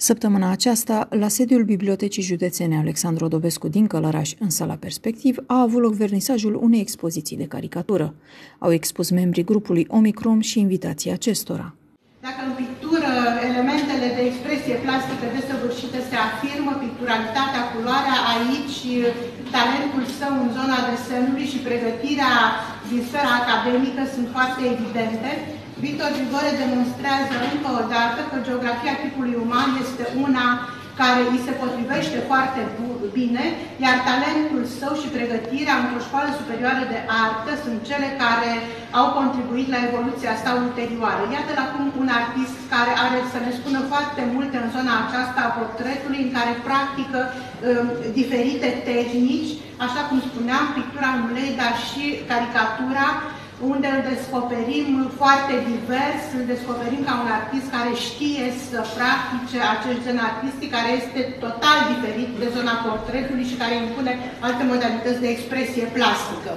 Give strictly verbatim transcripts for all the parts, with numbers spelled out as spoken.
Săptămâna aceasta, la sediul Bibliotecii Județene Alexandru Odobescu din Călărași, în sala Perspectiv, a avut loc vernisajul unei expoziții de caricatură. Au expus membrii grupului Omicron și invitații acestora. Dacă în pictură elementele de expresie plastică desăvârșită se afirmă picturalitatea, culoarea, aici talentul său în zona desenului și pregătirea din sfera academică sunt foarte evidente, Victor Grigore demonstrează încă o dată că geografia tipului uman este una care îi se potrivește foarte bine, iar talentul său și pregătirea într-o școală superioară de artă sunt cele care au contribuit la evoluția sa ulterioară. Iată la cum un artist care are să ne spună foarte multe în zona aceasta a portretului, în care practică um, diferite tehnici, așa cum spuneam, pictura în ulei, dar și caricatura, unde îl descoperim foarte divers, îl descoperim ca un artist care știe să practice acest gen artistic, care este total diferit de zona portretului și care impune alte modalități de expresie plastică.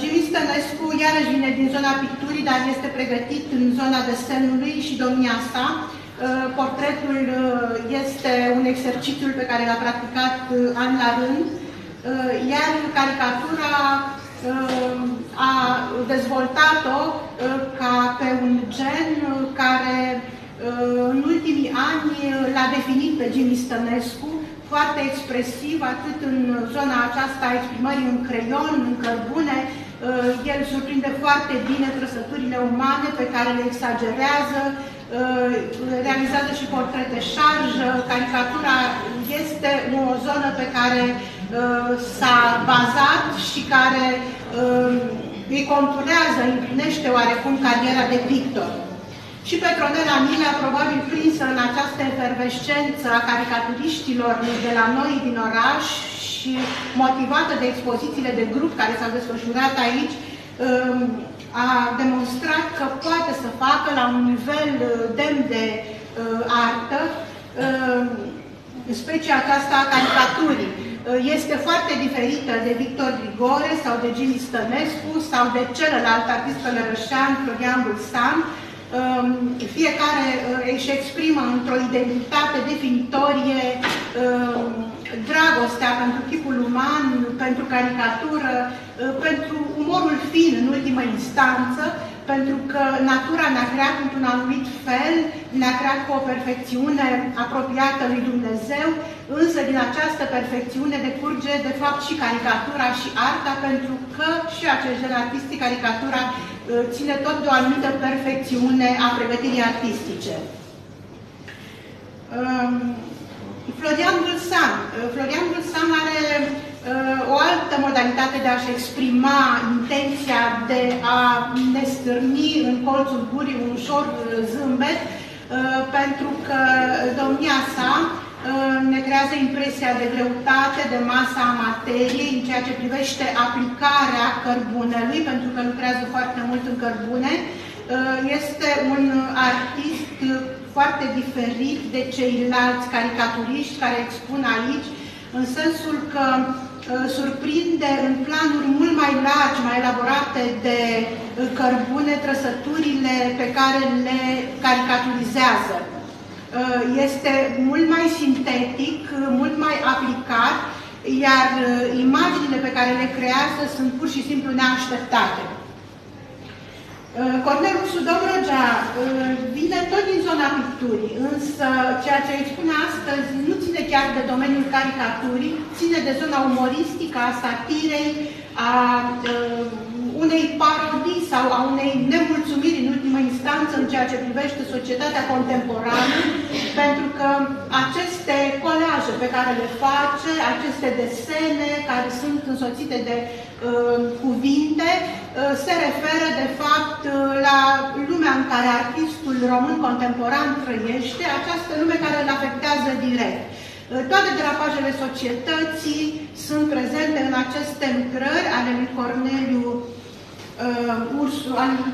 Jimmy Stănescu iarăși vine din zona picturii, dar este pregătit în zona desenului și domnia sa. Portretul este un exercițiu pe care l-a practicat an la rând, iar caricatura a dezvoltat-o ca pe un gen care în ultimii ani l-a definit pe Gini Stănescu, foarte expresiv, atât în zona aceasta a exprimării în creion, în cărbune. El surprinde foarte bine trăsăturile umane pe care le exagerează, realizează și portrete șarjă. Caricatura este o zonă pe care s-a bazat și care îi conturează, împlinește oarecum cariera de pictor. Și Petronela Milea, probabil prinsă în această efervescență a caricaturiștilor de la noi din oraș și motivată de expozițiile de grup care s-au desfășurat aici, a demonstrat că poate să facă la un nivel demn de artă specia aceasta a caricaturii. Este foarte diferită de Victor Grigore sau de Jimmy Stănescu sau de celălalt artist călărășean, Florian Bulstan. Fiecare își exprimă într-o identitate definitorie dragostea pentru tipul uman, pentru caricatură, pentru umorul fin în ultimă instanță, pentru că natura ne-a creat într-un anumit fel, ne-a creat cu o perfecțiune apropiată lui Dumnezeu, însă din această perfecțiune decurge de fapt și caricatura și arta, pentru că și acest gen artistic, caricatura, ține tot de o anumită perfecțiune a pregătirii artistice. Um, Florian Dulsan. Florian Dulsan are uh, o altă modalitate de a-și exprima intenția de a ne stârni în colțul gurii un ușor zâmbet, uh, pentru că domnia sa uh, ne creează impresia de greutate, de masa a materiei, în ceea ce privește aplicarea cărbunelui, pentru că lucrează foarte mult în cărbune. Uh, este un artist foarte diferit de ceilalți caricaturiști care expun aici, în sensul că surprinde în planuri mult mai largi, mai elaborate de cărbune, trăsăturile pe care le caricaturizează. Este mult mai sintetic, mult mai aplicat, iar imaginile pe care le creează sunt pur și simplu neașteptate. Corneliu Dobrogea vine tot din zona picturii, însă ceea ce îi spune astăzi nu ține chiar de domeniul caricaturii, ține de zona umoristică, a satirei, a unei parodii sau a unei nemulțumiri în ultimă instanță în ceea ce privește societatea contemporană, pentru că aceste colaje pe care le face, aceste desene care sunt însoțite de uh, cuvinte, uh, se referă de fapt uh, la lumea în care artistul român contemporan trăiește, această lume care îl afectează direct. Toate derapajele societății sunt prezente în aceste lucrări ale lui Corneliu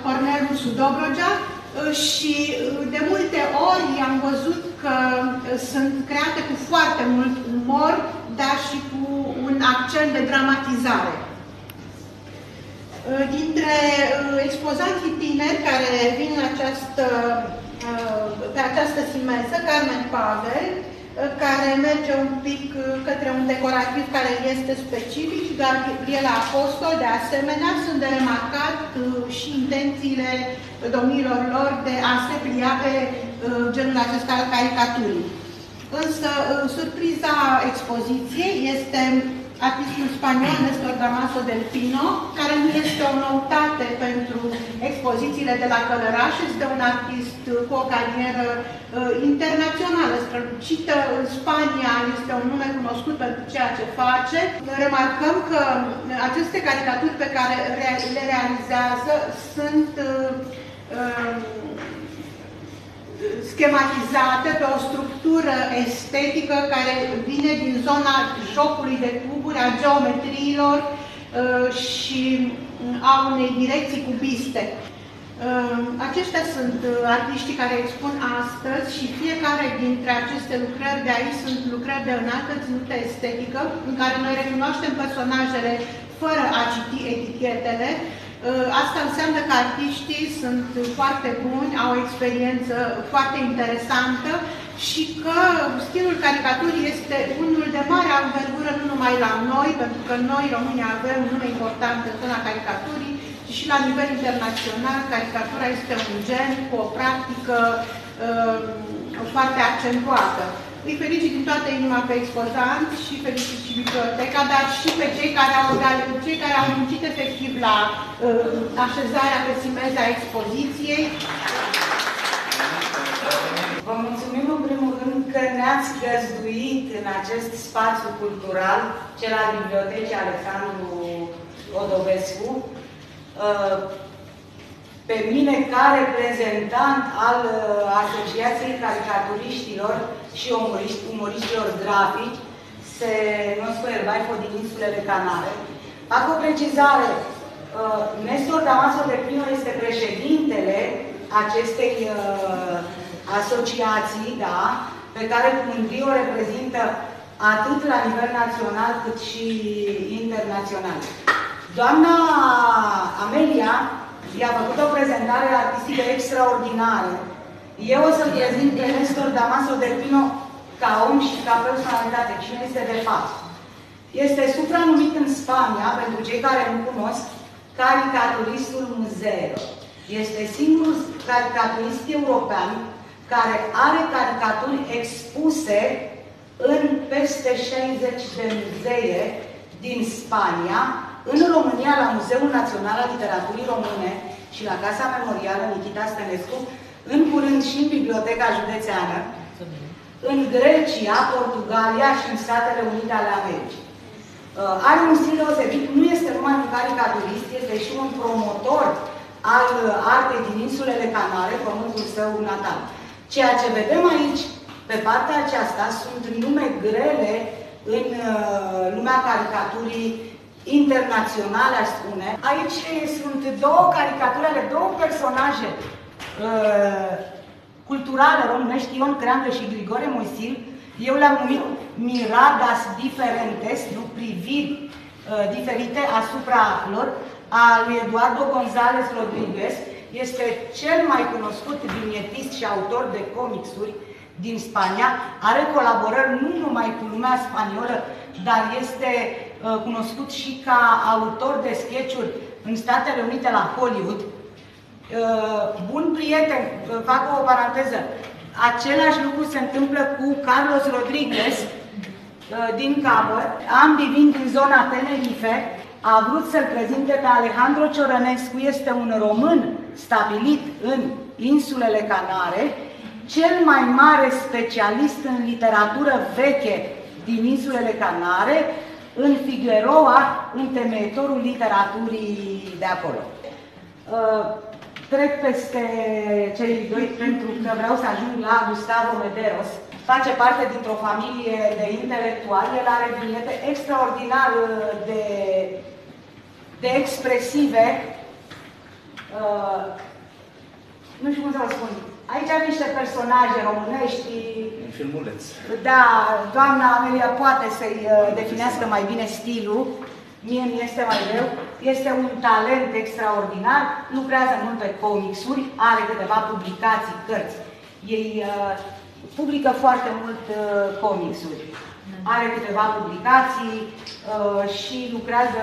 Corneliu Dobrogea și de multe ori am văzut că sunt create cu foarte mult umor, dar și cu un accent de dramatizare. Dintre expozanții tineri care vin în această pe această simență, Carmen Pavel, care merge un pic către un decorativ care este specific, dar Gabriela Apostol, de asemenea, sunt de remarcat și intențiile domnilor lor de a se plia pe genul acesta al caricaturii. Însă, surpriza expoziției este artistul spaniol Néstor Dámaso del Pino, care nu este o noutate pentru expozițiile de la Călărași, este un artist cu o carieră uh, internațională, strălucită în Spania, este un nume cunoscut pentru ceea ce face. Remarcăm că aceste caricaturi pe care le realizează sunt uh, uh, schematizate pe o structură estetică care vine din zona jocului de cuburi, a geometriilor și a unei direcții cubiste. Aceștia sunt artiștii care expun astăzi și fiecare dintre aceste lucrări de aici sunt lucrări de înaltă ținută estetică, în care noi recunoaștem personajele fără a citi etichetele. Asta înseamnă că artiștii sunt foarte buni, au o experiență foarte interesantă și că stilul caricaturii este unul de mare anvergură, nu numai la noi, pentru că noi, România, avem un nume important în zona caricaturii, ci și la nivel internațional. Caricatura este un gen cu o practică uh, foarte accentuată. Îi felicit din toată inima pe expozanți și felicit și biblioteca, dar și pe cei care au, cei care au muncit efectiv la uh, așezarea pe simeza expoziției. Vă mulțumim în primul rând că ne-ați găzduit în acest spațiu cultural, cel al Bibliotecii Alexandru Odobescu, uh, pe mine ca reprezentant al uh, Asociației Caricaturiștilor și umoriști, umoriștilor grafici, se nostru El Baico din insulele Canare. Fac o precizare. Uh, Néstor Dámaso de Primul este președintele acestei uh, asociații, da, pe care mândrii o reprezintă atât la nivel național cât și internațional. Doamna Amelia i-a făcut o prezentare artistică extraordinară. Eu o să-l prezint pe Néstor Dámaso del Pino ca om și ca personalitate. Cine este de fapt? Este supranumit în Spania, pentru cei care nu cunosc, caricaturistul Muzero. Este singurul caricaturist european care are caricaturi expuse în peste șaizeci de muzee din Spania, în România, la Muzeul Național al Literaturii Române și la Casa Memorială Nichita Stănescu, în curând și în Biblioteca Județeană, în Grecia, Portugalia și în Statele Unite ale Americii. Uh, are un stil deosebit, nu este numai un caricaturist, este și un promotor al artei din insulele Canare, pământul său natal. Ceea ce vedem aici, pe partea aceasta, sunt nume grele în uh, lumea caricaturii internaționale, aș spune. Aici sunt două caricaturi ale două personaje culturale românești, Ion Creangă și Grigore Moisil. Eu le-am numit Miradas Diferentes, nu priviri uh, diferite asupra lor, al Eduardo Gonzalez Rodriguez. Este cel mai cunoscut vinetist și autor de comicsuri din Spania. Are colaborări nu numai cu lumea spaniolă, dar este uh, cunoscut și ca autor de sketch-uri în Statele Unite, la Hollywood. Bun prieten, fac o paranteză, același lucru se întâmplă cu Carlos Rodriguez din Cabo. Ambii vin din zona Tenerife, a vrut să-l prezinte pe Alejandro Ciorănescu, este un român stabilit în insulele Canare, cel mai mare specialist în literatură veche din insulele Canare, în Figueroa, întemeitorul literaturii de acolo. Trec peste cei doi pentru că vreau să ajung la Gustavo Mederos. Face parte dintr-o familie de intelectuali, el are vinete extraordinar de, de expresive. Uh, nu știu cum să vă spun. Aici am niște personaje românești. Un filmuleț. Da, doamna Amelia poate să-i definească mai bine stilul. Mie mi este mai greu. Este un talent extraordinar, lucrează mult pe comicsuri, are câteva publicații, cărți. Ei uh, publică foarte mult uh, comicsuri. Are câteva publicații uh, și lucrează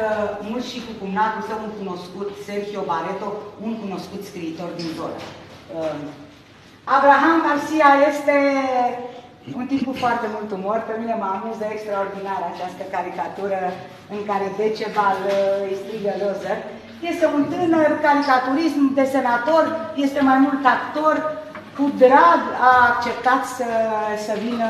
mult și cu cumnatul său, un cunoscut, Sergio Barreto, un cunoscut scriitor din zonă. Uh, Abraham Garcia este un tip cu foarte mult umor. Pe mine mă amuză extraordinar această caricatură în care Decebal uh, îi strigă loser. Este un tânăr caricaturist, desenator, este mai mult actor. Cu drag a acceptat să, să vină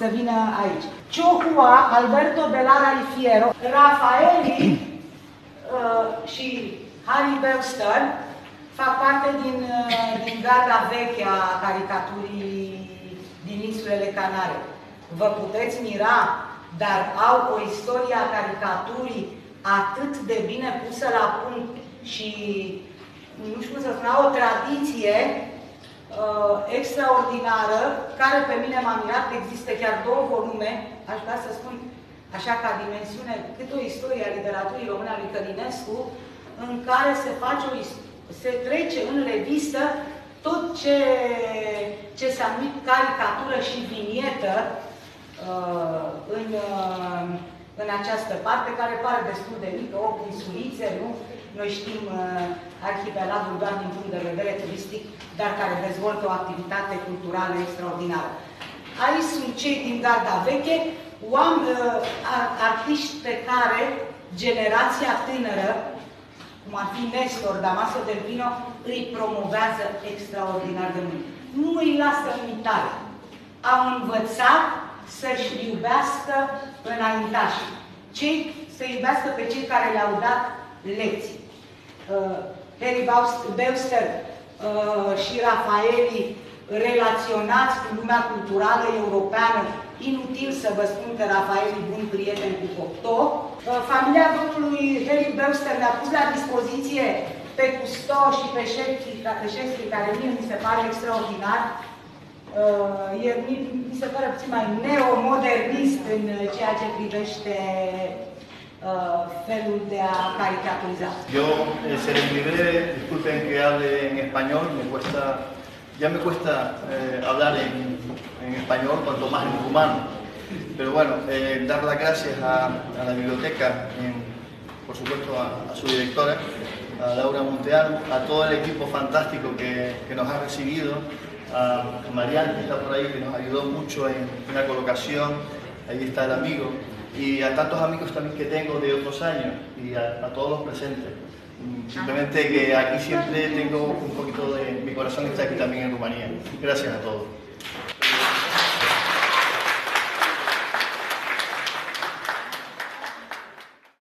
să vină aici. Ciocua, Alberto Belara Ifiero, Rafaeli uh, și Harry Belstern fac parte din, uh, din garda veche a caricaturii din insulele Canare. Vă puteți mira, dar au o istorie a caricaturii atât de bine pusă la punct și, nu știu cum să spun, o tradiție Uh, extraordinară, care pe mine m-a mirat. Există chiar două volume, aș vrea să spun așa ca dimensiune, cât o istorie a literaturii române a lui Călinescu, în care se face o se trece în revistă tot ce, ce s-a numit caricatură și vinietă uh, în, uh, în această parte, care pare destul de mică, opt insulițe, nu? Noi știm uh, arhipeladul doar din punct de vedere turistic, dar care dezvoltă o activitate culturală extraordinară. Aici sunt cei din garda veche, oameni, uh, artiști pe care generația tânără, cum ar fi Néstor Dámaso del Pino, îi promovează extraordinar de mult. Nu îi lasă în uitare. Au învățat să-și iubească înaintașii, cei, să iubească pe cei care le-au dat lecții. Uh, Harry Bester uh, și Rafaeli, relaționați cu lumea culturală europeană, inutil să vă spun că Rafaeli, bun prieten cu Cocteau. Uh, familia domnului Harry Bester le-a pus la dispoziție pe Cousteau și pe Shakespeare, care mie mi se pare extraordinar. Uh, e, mi, mi se pare puțin mai neomodernist în ceea ce privește Uh, felul de a caricaturizar. Yo eh, seré muy breve, disculpen que hable en español, me cuesta, ya me cuesta eh, hablar en, en español, cuanto más en rumano. Pero bueno, eh, dar las gracias a, a la biblioteca, eh, por supuesto a, a su directora, a Laura Monteanu, a todo el equipo fantástico que, que nos ha recibido, a, a Marian, que está por ahí, que nos ayudó mucho en, en la colocación, ahí está el amigo. Y a tantos amigos también que tengo de otros años y a, a todos los presentes. Simplemente que aquí siempre tengo un poquito de... Mi corazón está aquí también en Rumanía. Gracias a todos.